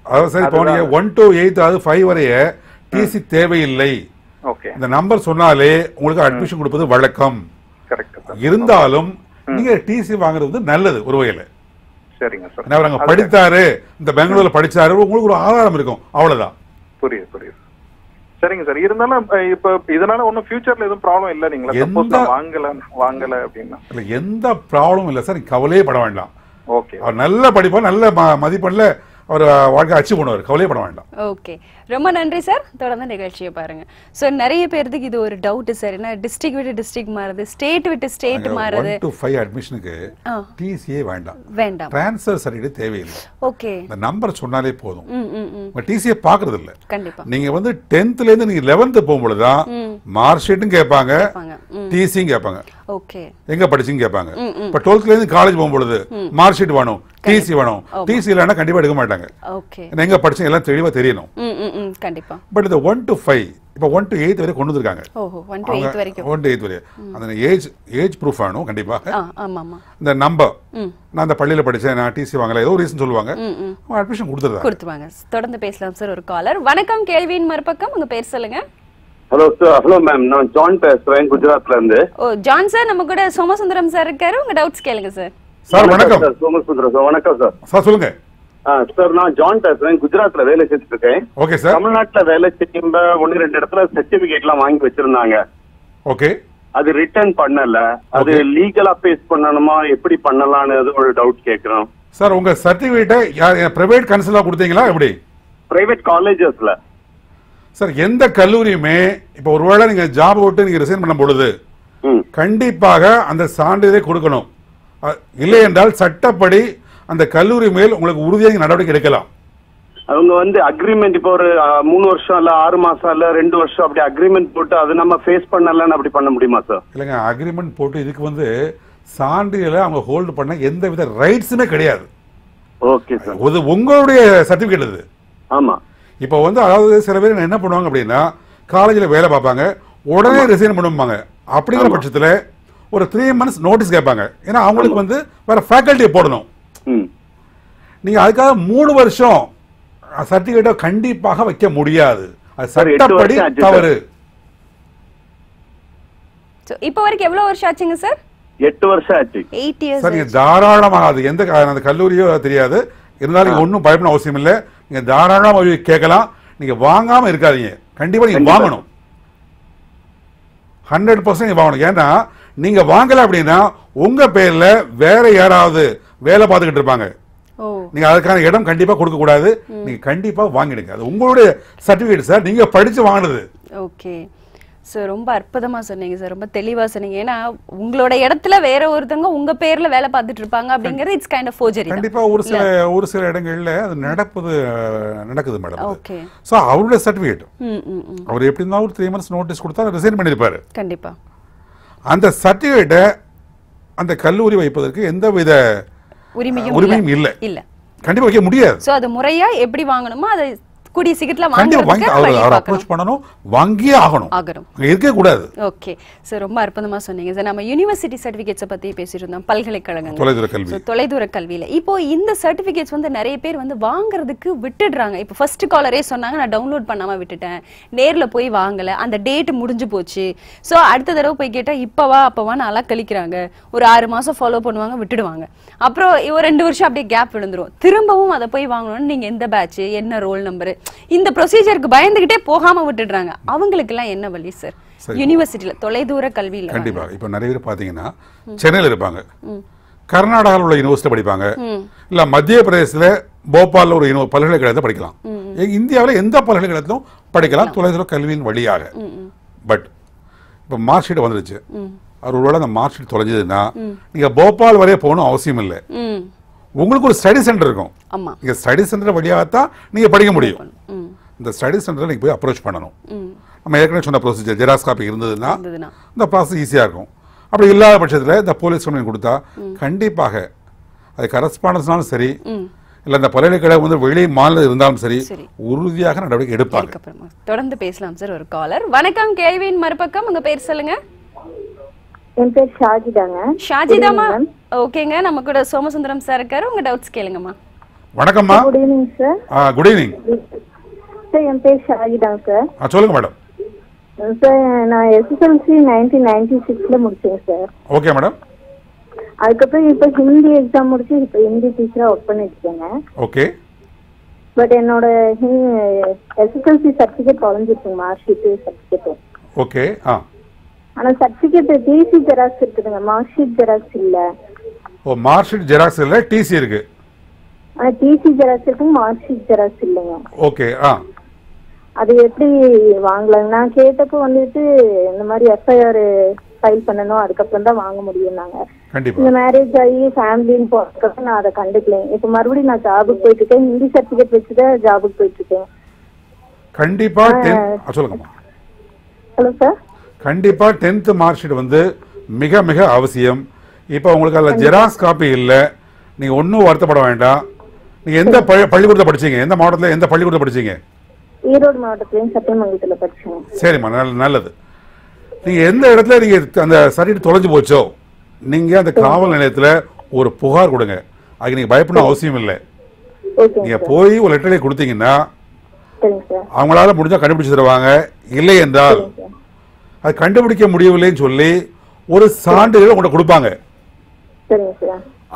அதாவது சரி, இப்போ நீங்க 1 to 8 அதாவது 5 வரைய டிசி தேவையில்லை. ஓகே. இந்த நம்பர் சொன்னாலே உங்களுக்கு அட்மிஷன் கொடுப்பது வழக்கம். கரெக்ட். இருந்தாலும் நீங்க டிசி வாங்குறது நல்லது ஒரு வகையில. சரிங்க சார். அவர் அங்க படித்தாரு, இந்த பெங்களூர்ல படிச்சாரு, உங்களுக்கு ஒரு ஆதாரம் இருக்கும், அவ்வளவுதான். புரியுது புரியுது. சரிங்க சார். இருந்தாலும் இப்ப இதனால ஒன்னும் ஃபியூச்சர்ல எதுவும் ப்ராப்ளம் இல்ல நீங்களா? சப்போஸ் வாங்கல அப்படினா இல்ல எந்த ப்ராப்ளமும் இல்ல சார், கவலையே பட வேண்டாம். ஓகே. அவர் நல்ல படிப்பா, நல்ல மதிப்பெண்ல அவர் வாழ்க்கை அச்சீவ் பண்ணுவார், கவலையே பட வேண்டாம். ஓகே, ரொம்ப நன்றி சார். தொடர்ந்து நிகழ்ச்சியை பாருங்க. சோ நிறைய பேருக்கு இது ஒரு டவுட் சார், என்ன டிஸ்ட்ரிக்ட் விட்டு டிஸ்ட்ரிக்ட் மாறுது, ஸ்டேட் விட்டு ஸ்டேட் மாறுது. 1 to 5 அட்மிஷனுக்கு டிசிஏ வேண்டாம், வேண்டாம் ட்ரான்ஸ்ஃபர் சர்டிஃபிகேட் தேவையில்லை. ஓகே. இந்த நம்பர் சொன்னாலே போதும், டிசிஏ பாக்குறது இல்ல. கண்டிப்பா நீங்க வந்து 10thல இருந்து நீங்க 11th போகும்போது தான் மார்க் ஷீட்டும் கேட்பாங்க, டிசியும் கேட்பாங்க. ஓகே. எங்க படிச்சீங்க கேட்பாங்க. இப்ப 12thல இருந்து காலேஜ் போகும்போது மார்க் ஷீட் வேணும், டிசி வேணும். டிசி இல்லனா கண்டிப்பா எடுக்க மாட்டாங்க. ஓகே. எங்க படிச்சீங்க எல்லாம் தெளிவா தெரியணும். கண்டிப்பா. பட் இந்த 1 to 5 இப்ப 1 to 8 வரை கொண்டு வந்திருக்காங்க. ஓஹோ. 1 to 8 வரைக்கும், 1 to 8 வரை அந்த ஏஜ் ப்ரூஃப் ஆனோம் கண்டிப்பா. ஆமா ஆமா. இந்த நம்பர் நான் அந்த பள்ளியில படிச்சேன், நான் டிசி வாங்கல, ஏதோ ரீசன் சொல்லுவாங்க, அட்மிஷன் கொடுத்துறாங்க, கொடுத்துவாங்க. தொடர்ந்து பேசலாம் சார். ஒரு காலர். வணக்கம், கேள்வியின் மறுபக்கம் உங்க பேர் சொல்லுங்க. Hello sir. ஹலோ மேம், நான் ஜான் பேசுறேன், குஜராத்ல இருந்து. ஓ ஜான் சார், நம்ம கூட சோமசுந்தரம் சார் இருக்காரு, உங்க டவுட்ஸ் கேளுங்க சார். சார் வணக்கம். சோமசுந்தரம் சார் வணக்கம் சார். சார் சொல்லுங்க. சார் நான் ஜான் பேசுறேன், குஜராத்ல வேலை செஞ்சுட்டு இருக்கேன். Okay sir. தமிழ்நாட்டுல வேலை செய்யும்போது 1-2 இடத்துல சர்டிபிகேட் எல்லாம் வாங்கி வச்சிருந்தாங்க. ஓகே. அது ரிட்டர்ன் பண்ணல, அது லீகலா பேஸ் பண்ணணுமா, எப்படி பண்ணலாம்னு ஒரு டவுட் கேக்குறோம் சார். உங்க சர்டிபிகேட்டை பிரைவேட் கன்சல்டா கொடுத்தீங்களா, எப்படி? பிரைவேட் காலேஜஸ்ல சார் எந்த கல்லூரியுமே இப்போ ஒருவேளை நீங்க ஜாப் விட்டு நீங்க ரிசைன் பண்ணும் பொழுது கண்டிப்பாக அந்த சான்றிதழை கொடுக்கணும். இல்லை என்றால் சட்டப்படி அந்த கல்லூரி மேல் உங்களுக்கு உறுதியாக நடவடிக்கை எடுக்கலாம். அவங்க வந்து அக்ரிமெண்ட் இப்போ ஒரு 3 வருஷம் இல்ல 6 மாசம் இல்ல 2 வருஷம் அப்படி அக்ரிமெண்ட் போட்டு அது நம்ம ஃபேஸ் பண்ணலன்னு அப்படி பண்ண முடியுமா சார்? இல்லைங்க, அக்ரிமெண்ட் போட்டு இதுக்கு வந்து சான்றிதழை அவங்க ஹோல்டு பண்ண எந்தவித ரைட்ஸுமே கிடையாது. Okay sir. அது உங்களுடைய சர்டிபிகேட் அது. ஆமா. இப்போ வந்து அதாவது சில பேர் என்ன பண்ணுவாங்க அப்படின்னா காலேஜில் வேலை பார்ப்பாங்க, உடனே ரிசைன் பண்ணுவாங்க. அப்படிங்கிற பட்சத்தில் ஒரு 3 months நோட்டீஸ் கேட்பாங்க, ஏன்னா அவங்களுக்கு வந்து வேற ஃபேக்கல்ட்டியை போடணும். நீங்கள் அதுக்காக 3 வருஷம் சர்டிஃபிகேட்டை கண்டிப்பாக வைக்க முடியாது, அது சட்டப்படி தவறு. இப்போ வரைக்கும் எவ்வளோ வருஷம் ஆச்சுங்க சார்? 8 வருஷம் ஆச்சு. 8 years. சரி, தாராளமாக அது எந்த கல்லூரியோ தெரியாது, இருந்தாலும் ஒன்றும் பயப்படணும் அவசியம் இல்லை. நீங்க தாராளமா கேட்கலாம், நீங்க வாங்காம இருக்காதீங்க. கண்டிப்பா நீங்க வாங்கணும், 100% வாங்கணும். ஏன்னா நீங்க வாங்கல அப்படின்னா உங்க பேர்ல வேற யாராவது வேலை பார்த்துக்கிட்டு இருப்பாங்க, நீங்க அதுக்கான இடம் கண்டிப்பா கொடுக்க கூடாது. நீங்க கண்டிப்பா வாங்கிடுங்க, அது உங்களுடைய சர்டிபிகேட் சார், நீங்க படிச்சு வாங்கினது. ஓகே சார், ரொம்ப அற்புதமா சொன்னீங்க சார், ரொம்ப தெளிவா சொன்னீங்க. ஏன்னா உங்களோட இடத்துல வேற ஒருத்தவங்க உங்க பேர்ல வேலை பார்த்துட்டு இருப்பாங்க அப்படிங்கிறது இட்ஸ் கைண்ட் ஆஃப் ஃபோர்ஜரி. கண்டிப்பா ஒரு சில இடங்கள்ல அது நடக்குது மேடம். ஓகே. சோ அவரோட சர்டிபிகேட் அவர் எப்படி இருந்தாலும் ஒரு 3 months நோட்டீஸ் கொடுத்தா ரிசைன் பண்ணிருப்பாரு. கண்டிப்பா அந்த சர்டிபிகேட்டை அந்த கல்லூரி வைப்பதற்கு எந்தவித உரிமையும் இல்ல இல்ல கண்டிப்பா வைக்க முடியாது. சோ அது முறையா எப்படி வாங்கணுமோ அதை கூடிய சீக்கிரத்துல வாங்குறதுக்கு அப்ரோச் பண்ணனும், வாங்கி ஆகணும், அங்க இருக்க கூடாது. ஓகே சார், ரொம்ப அற்புதமா சொன்னீங்க சார். நம்ம யுனிவர்சிட்டி சர்டிபிகேட்ஸ் பத்தி பேசிட்டு இருந்தோம், பல்கலைக்கழகங்கள், தொலைதூர கல்வி. சோ தொலைதூர கல்வியில இப்போ இந்த சர்டிபிகேட்ஸ் நிறைய பேர் வாங்குறதுக்கு விட்டுடுறாங்க. இப்போ ஃபர்ஸ்ட் காலரே சொன்னாங்க நான் டவுன்லோட் பண்ணாம விட்டுட்டேன், நேர்ல போய் வாங்கல, அந்த டேட் முடிஞ்சு போச்சு. சோ அடுத்த தடவை போய் கேட்டா இப்பவா அப்பவா நல்லா கழிக்கிறாங்க, ஒரு 6 மாசம் ஃபாலோ பண்ணுவாங்க, விட்டுடுவாங்க. அப்புறம் ஒரு 2 வருஷம் அப்படியே கேப் விழுந்துரும், திரும்பவும் அதை போய் வாங்கணும்னு நீங்க எந்த பேட்ச் என்ன ரோல் நம்பர் இந்த ப்ரொசீஜருக்கு பயந்துகிட்டே போகாம விட்டுடுறாங்க. அவங்களுக்கு எல்லாம் என்ன வழி சார் யுனிவர்சிட்டில தொலைதூர கல்வியில? கண்டிப்பா இப்ப நிறைய பேர் பாத்தீங்கன்னா சென்னையில இருப்பாங்க, கர்நாடகாவில் உள்ள யூனிவர்சிட்டி படிப்பாங்க, இல்ல மத்திய பிரதேசத்துல போபால்ல ஒரு பல்கலைக்கழகத்தை படிக்கலாம், இந்தியாவில எந்த பல்கலைக்கழகத்திலும் படிக்கலாம் தொலைதூர கல்வியின் வழியாக. பட் இப்ப மார்க் ஷீட் வந்துருச்சு, ஒருவேளை அந்த மார்க் ஷீட் தொலைஞ்சதுன்னா நீங்க போபால் வரைய போகணும் அவசியம் இல்லை, உங்களுக்கு ஒரு ஸ்டடி சென்டர் இருக்கும். ஆமா, இந்த ஸ்டடி சென்டர் வழியாகத்தான் நீங்க படிக்க முடியும். இந்த ஸ்டடி சென்டர்ல நீங்க போய் அப்ரோச் பண்ணணும். நம்ம ஏற்கனவே சொன்ன ப்ரொசீஜர் ஜெராக்ஸ் காப்பி இருந்ததுன்னா இந்த ப்ராசஸ் ஈஸியாக இருக்கும். அப்படி இல்லாத பட்சத்தில் இந்த போலீஸ் கம்ப்ளைண்ட் கொடுத்தா கண்டிப்பாக அது கரஸ்பாண்டன்ஸ்னாலும் சரி, இல்லை இந்த பல்கலைக்கழகம் வெளி மாநிலம் இருந்தாலும் சரி, உறுதியாக நடவடிக்கை எடுப்பாங்க. தொடர்ந்து பேசலாம் சார். ஒரு காலர், வணக்கம், கேள்வியின் மறுபக்கம் உங்க பேர் சொல்லுங்க. என் பேர் ஷாஜிதாங்க. ஷாஜிதாமா, ஓகேங்க. நம்ம கூட சோமசுந்தரம் சார் இருக்காரு, உங்க டவுட்ஸ் கேளுங்கம்மா. வணக்கம்மா, good evening sir. Good evening sir, என் பேர் ஷாஜிதா சார். சொல்லுங்க மேடம். சார் நான் எஸ்எஸ்எல்சி 1996ல முடிச்சேன் சார். Okay madam. அதுக்கப்புறம் இப்போ ஹிந்தி எக்ஸாம் முடிச்சு இப்போ ஹிந்தி டீச்சராக ஒர்க் பண்ணிட்டு இருக்கேங்க. ஓகே. பட் என்னோட எஸ்எஸ்எல்சி சர்டிஃபிகேட் தொலைஞ்சிருக்குங்க, மார்க் ஷீட்டு சர்டிஃபிகேட். ஓகே. ஆனா சர்டிஃபிகேட் டிசி ஜெராக்ஸ் இருக்குதுங்க, மார்க் ஷீட் ஜெராக்ஸ் இல்ல. ஓ, மார்க் ஷீட் ஜெராக்ஸ் இல்ல, டிசி இருக்கு. ஆனா டிசி ஜெராக்ஸ் இருக்கு, மார்க் ஷீட் ஜெராக்ஸ் இல்லங்க. ஓகே. ஆ, அது எப்படி வாங்கலாம்? நான் கேட்டப்போ இந்த மாதிரி எஃப்ஐஆர் ஃபைல் பண்ணனும், அதுக்கு அப்புறம் தான் வாங்க முடியும்னாங்க. கண்டிப்பா இந்த மேரேஜ் ஆகி ஃபேமிலின்னு போறதுக்கு நான் அத கண்டுக்கல. இப்போ மறுபடியும் நான் ஜாபுக்கு போயிட்டு இருக்கேன், ஹிந்தி சர்டிஃபிகேட் வச்சு தான் ஜாபுக்கு போயிட்டு இருக்கேன். கண்டிப்பா சொல்லுங்கம்மா. Hello sir. கண்டிப்பா 10th மார்க் ஷீட் மிக மிக அவசியம். இப்போ உங்களுக்கு அதில் ஜெராக்ஸ் காப்பி இல்லை, நீங்கள் ஒன்றும் வருத்தப்பட வேண்டாம். நீங்கள் எந்த பள்ளிக்கூடத்தை படிச்சீங்க, எந்த மாவட்டத்தில் எந்த பள்ளிக்கூடத்தை படிச்சீங்க? ஈரோடு மாவட்டத்திலையும் சத்தியமங்கலத்தில் படிச்சேன். சரிம்மா, நல்லது. நீங்கள் எந்த இடத்துல நீங்கள் அந்த சர்டிஃபிகேட் தொலைஞ்சு போச்சோ நீங்கள் அந்த காவல் நிலையத்தில் ஒரு புகார் கொடுங்க. அதுக்கு நீங்கள் பயப்படணும் அவசியம் இல்லை. நீங்கள் போய் ஒரு லெட்டர் கொடுத்தீங்கன்னா அவங்களால முடிஞ்சால் கண்டுபிடிச்சு தருவாங்க. இல்லை என்றால் அது கண்டுபிடிக்க முடியவில்லைன்னு சொல்லி ஒரு சான்றிதழ் உங்கள்கிட்ட கொடுப்பாங்க.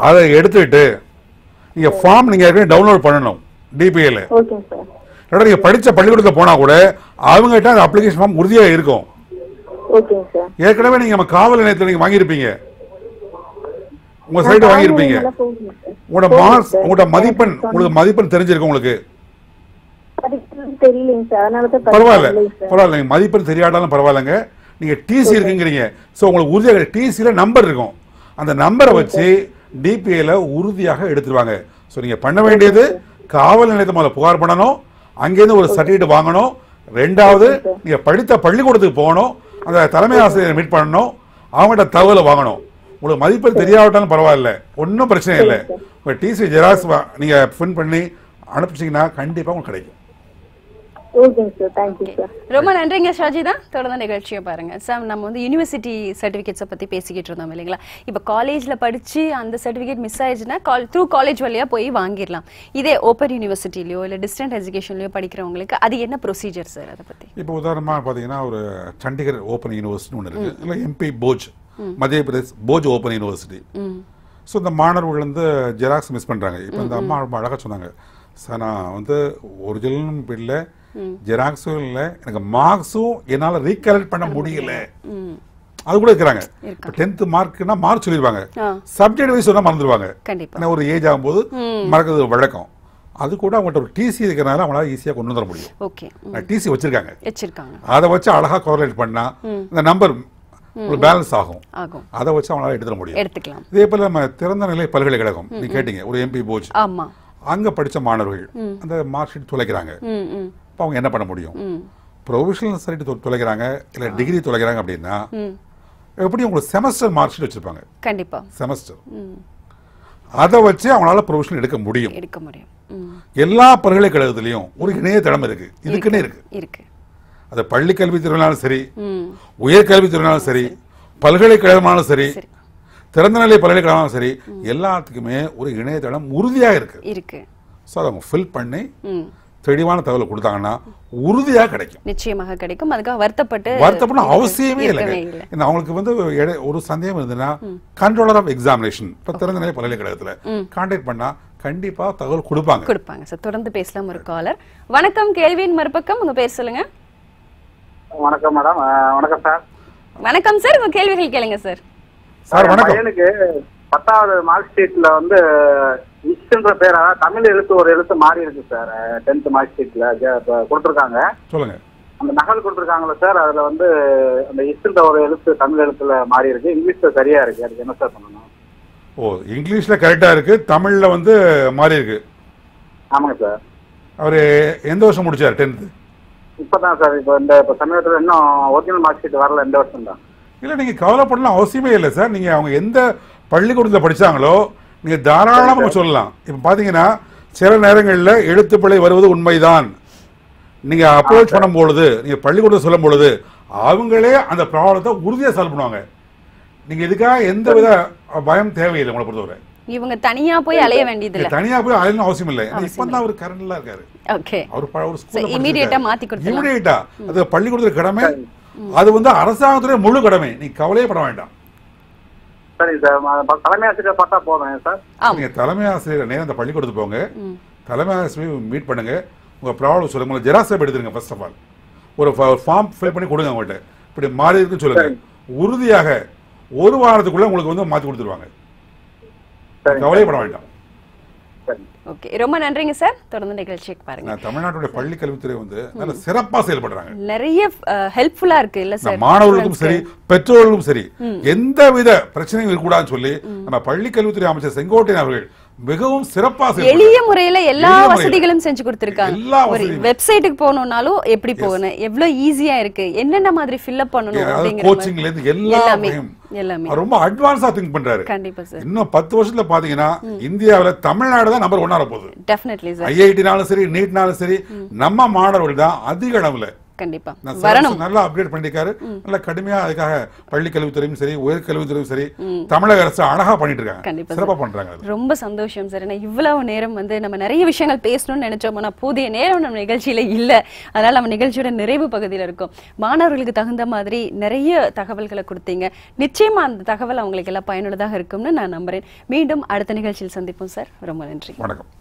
அதை எடுத்துக்கிட்டு நீங்கள் ஃபார்ம் நீங்கள் டவுன்லோட் பண்ணணும் டிபிஏல. இல்லை நீங்கள் படித்த பள்ளிக்கூடத்தில் போனால் கூட அவங்ககிட்ட அந்த அப்ளிகேஷன் ஃபார்ம் உறுதியாக இருக்கும். ஏற்கனவே நீங்கள் நம்ம காவல் நிலையத்தில் நீங்கள் வாங்கியிருப்பீங்க, உங்கள் சைட்டை வாங்கியிருப்பீங்க. உங்களோட மார்க்ஸ், உங்களோட மதிப்பெண், உங்களுக்கு மதிப்பெண் தெரிஞ்சிருக்கும். உங்களுக்கு பரவாயில்ல, மதிப்பெண் தெரியாதாலும் பரவாயில்லங்க, நீங்க டிசி இருக்குங்கிறீங்க. சோ உங்களுக்கு உறுதியாக டிசில நம்பர் இருக்கும், அந்த நம்பரை வச்சு டிபிஏல உறுதியாக எடுத்துருவாங்க. சோ நீங்க பண்ண வேண்டியது காவல் நிலையத்தை முதல்ல புகார் பண்ணணும், அங்கேருந்து ஒரு சர்டிஃபிகேட் வாங்கணும். ரெண்டாவது நீங்க படித்த பள்ளிக்கூடத்துக்கு போகணும், அந்த தலைமை ஆசிரியரை மீட் பண்ணணும், அவங்கள்ட்ட தகவலை வாங்கணும். உங்களுக்கு மதிப்பெண் தெரியாவிட்டாலும் பரவாயில்ல, ஒன்றும் பிரச்சனை இல்லை. உங்க டிசி ஜெராக்ஸ் நீங்க பிரிண்ட் பண்ணி அனுப்பிச்சிங்கன்னா கண்டிப்பாக உங்களுக்கு கிடைக்கும். ரொம்ப நன்றிங்க ஷாஜிதா. தொடர்ந்து நிகழ்ச்சியை பாருங்க சார். நம்ம யூனிவர்சிட்டி சர்டிஃபிகேட்ஸை பற்றி பேசிக்கிட்டு இருந்தோம் இல்லைங்களா? இப்போ காலேஜில் படித்து அந்த சர்டிஃபிகேட் மிஸ் ஆயிடுச்சுன்னா த்ரூ காலேஜ் வழியாக போய் வாங்கிடலாம். இதே ஓப்பன் யூனிவர்சிட்டிலையோ இல்லை டிஸ்டன்ட் எஜுகேஷன்லையோ படிக்கிறவங்களுக்கு அது என்ன ப்ரொசீஜர் சார்? அதை பற்றி இப்போ உதாரணமாக பார்த்தீங்கன்னா ஒரு சண்டிகர் ஓப்பன் யூனிவர்சிட்டி ஒன்று இருக்குது, இல்லை MP Bhoj, Madhya Pradesh Bhoj open university. So இந்த மாணவர்கள் ஜெராக்ஸ் மிஸ் பண்ணுறாங்க. இப்போ இந்த அம்மா ரொம்ப அழகாக சொன்னாங்க, சார் நான் ஒரிஜினலும் இல்லை ஜெராக்ஸும் இல்லை, எனக்கு மார்க்ஸும் என்னால் ரீகலெக்ட் பண்ண முடியல, அது கூட இருக்கிறாங்க. இப்போ 10th மார்க்னா மார்க் சொல்லிடுவாங்க, சப்ஜெக்ட் வைஸ் சொன்னால் மறந்துடுவாங்க. ஏன்னா ஒரு ஏஜ் ஆகும்போது மறக்கிறது வழக்கம். அது கூட அவங்கள்ட்ட ஒரு டிசி இருக்கிறனால அவங்களால ஈஸியாக கொண்டு வந்துட முடியும். ஓகே, டிசி வச்சிருக்காங்க, அதை வச்சு அழகாக கோரலேட் பண்ணால் இந்த நம்பர் ஒரு பேலன்ஸ் ஆகும், அதை வச்சு அவங்களால எடுத்துட முடியும். இதே போல் நம்ம திறந்த நிலை பல்கலைக்கழகம் நீங்கள் கேட்டீங்க, ஒரு எம்பி போச்சு, அங்கே படித்த மாணவர்கள் அந்த மார்க் ஷீட் தொலைக்கிறாங்க. இப்போ அவங்க என்ன பண்ண முடியும்? ப்ரொவிஷனல் சர்டிஃபிகேட் தொலைக்கிறாங்க, இல்லை டிகிரி தொலைக்கிறாங்க அப்படின்னா எப்படி உங்களுக்கு செமஸ்டர் மார்க் ஷீட் வச்சிருப்பாங்க கண்டிப்பா செமஸ்டர் அத வச்சு அவங்களால ப்ரொவிஷன் எடுக்க முடியும் எல்லா பல்கலைக்கழகத்திலயும் ஒரு இணையதளம் இருக்கு இதுக்குனே இருக்கு அது பள்ளி கல்வித்துறையாலும் சரி உயர் கல்வித்துறையாலும் சரி பல்கலைக்கழகமானாலும் சரி திறந்தநிலை பல்கலைக்கழகமானாலும் சரி எல்லாத்துக்குமே ஒரு இணையதளம் உறுதியா இருக்கு சோ அவங்க ஃபில் பண்ணி தெளிவான தகவல் கொடுத்தாங்கன்னா உறுதியா கிடைக்கும் நிச்சயமாக கிடைக்கும் அதுக்கு வருத்தப்பட அவசியமே இல்லை என்ன உங்களுக்கு வந்து ஒரு சந்தேகம் இருந்தனா கண்ட்ரோலர் ஆஃப் எக்ஸாமினேஷன் திறந்தநிலை பல்கலைக்கழகத்துல கான்டாக்ட் பண்ணா கண்டிப்பா தகவல் கொடுப்பாங்க சார் தொடர்ந்து பேசலாம் ஒரு காலர் வணக்கம் கேள்வியின் மறுபக்கம் உங்க பேர் சொல்லுங்க வணக்கம் மேடம் வணக்கம் சார் உங்க கேள்விகள் கேளுங்க சார் சார் வணக்கம் எனக்கு 10வது மார்க் ஷீட்ல வந்து இஷ்டன்ற பேரா தமிழ் எழுத்து ஒரு எழுத்து மாறி இருக்கு சார் 10th மார்க் ஷீட்ல கொடுத்திருக்காங்க சொல்லுங்க அந்த நகல் கொடுத்திருக்காங்கல சார் அதுல வந்து அந்த இஷ்டன்ற ஒரு எழுத்து தமிழ் எழுத்துல மாறி இருக்கு இங்கிலீஷ்ல சரியா இருக்கு அதுக்கு என்ன சார் பண்ணணும் ஓ இங்கிலீஷ்ல கரெக்ட்டா இருக்கு தமிழ்ல வந்து மாறி இருக்கு ஆமாங்க சார் அவர் எந்த வருஷம் முடிச்சார் 10th இப்பதான் சார் இப்போ இந்த சமயத்துல இன்னும் ஒரிஜினல் மார்க் ஷீட் வரல இந்த வருஷம் தான் இல்ல நீங்க கவலைப்படலாம் அவசியமே இல்ல சார் நீங்க அவங்க எந்த பள்ளிக்கூடத்துல படிச்சாங்களோ நீங்க தாராளமா சொல்லலாம் இப்ப பாத்தீங்கன்னா சில நேரங்கள்ல எழுத்துப்பிழை வருவது உண்மைதான் நீங்க அப்ரோச் பண்ணும் பொழுது நீங்க பள்ளிக்கூடத்துல சொல்லும் பொழுது அவங்களே அந்த ப்ராப்ளத்தை உறுதியா சால்வ் பண்ணுவாங்க நீங்க இதுக்காக எந்தவித பயம் தேவையில்லை உங்களை பொறுத்தவரை இவங்க தனியா போய் அலைய வேண்டியது இல்ல தனியா போய் அலையணும் அவசியம் இல்ல இப்பதான் அவர் கரண்ட்ல இருக்காரு ஓகே அவர் ஸ்கூல்ல இமிடியேட்டா மாத்தி கொடுத்துடலாம் இமிடியேட்டா அது பள்ளிக்கூடத்துல கடமை அது வந்து அரசாங்கத்துடைய முழு கடமை நீ கவலையே பட வேண்டாம் சரி சார் தலைமை ஆசிரியர் பார்த்தா போறேன் சார் நீங்க தலைமை ஆசிரியர் நேரா அந்த பள்ளிக்கூடத்துக்கு போங்க தலைமை ஆசிரியர் மீட் பண்ணுங்க உங்க ப்ராப்ளம் சொல்லுங்க ஜெராக்ஸ் எடுத்துருங்க ஃபர்ஸ்ட் ஆஃப் ஆல் ஒரு ஃபார்ம் ஃபில் பண்ணி கொடுங்க அவங்கள்ட்ட இப்படி மாறி இருக்குன்னு சொல்லுங்க உறுதியாக ஒரு வாரத்துக்குள்ள உங்களுக்கு வந்து மாத்தி கொடுத்துருவாங்க கவலையே பட வேண்டாம் ஓகே ரொம்ப நன்றிங்க சார் தொடர்ந்து நிகழ்ச்சியை பாருங்க தமிழ்நாட்டுடைய பள்ளி கல்வித்துறை வந்து நல்ல சிறப்பா செயல்படுறாங்க நிறைய ஹெல்ப்ஃபுல்லா இருக்கு இல்ல சார் மாணவர்களுக்கும் சரி பெற்றோர்களுக்கும் சரி எந்தவித பிரச்சனையும் இருக்க கூடாதுன்னு சொல்லி நம்ம பள்ளி கல்வித்துறை அமைச்சர் செங்கோட்டையன் அவர்கள் மிகவும் சிறப்பா எளிய முறையில எல்லா வசதிகளும் செஞ்சு கொடுத்திருக்காங்க ஒரு வெப்சைட்டுக்கு போணும்னாலும் எப்படி போகணும் எவ்வளவு ஈஸியா இருக்கு என்னென்ன மாதிரி ஃபில் அப் பண்ணணும் அப்படிங்கறது கோச்சிங்ல இருந்து எல்லாமே ரொம்ப அட்வான்ஸா திங்க் பண்றாரு கண்டிப்பா சார் இன்னும் 10 வருஷத்துல பாத்தீங்கன்னா இந்தியாவுல தமிழ்நாடு தான் நம்பர் 1 ஆக போகுது டெஃபினட்லி சார் ஐஐடினாலும் சரி நீட்னாலும் சரி நம்ம மாணவர்கள் தான் அதிக அளவுல கண்டிப்பா வரணும் நல்ல அப்டேட் பண்ணிருக்காரு நல்ல கடுமையா அதுக்காக பள்ளி கல்வித்துறையும் சரி உயர் கல்வித்துறையும் சரி தமிழக அரசு அழகா பண்ணிட்டு இருக்காங்க சிறப்பா பண்றாங்க ரொம்ப சந்தோஷம் சார் ஏன்னா இவ்வளவு நேரம் வந்து நம்ம நிறைய விஷயங்கள் பேசணும்னு நினைச்சோம்னா போதிய நேரம் நம்ம நிகழ்ச்சியில இல்ல அதனால நம்ம நிகழ்ச்சியோட நிறைவு பகுதியில இருக்கும் மாணவர்களுக்கு தகுந்த மாதிரி நிறைய தகவல்களை கொடுத்தீங்க நிச்சயமா அந்த தகவல் அவங்களுக்கு எல்லாம் பயனுள்ளதாக இருக்கும்னு நான் நம்புறேன் மீண்டும் அடுத்த நிகழ்ச்சியில் சந்திப்போம் சார் ரொம்ப நன்றி வணக்கம்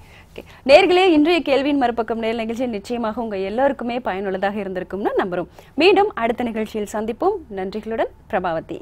நேர்களே இன்றைய கேள்வியின் மறுபக்கம் நேர் நிகழ்ச்சி நிச்சயமாக உங்க எல்லாருக்குமே பயனுள்ளதாக இருந்திருக்கும்னு நம்புறோம் மீண்டும் அடுத்த நிகழ்ச்சியில் சந்திப்போம் நன்றிகளுடன் பிரபாவதி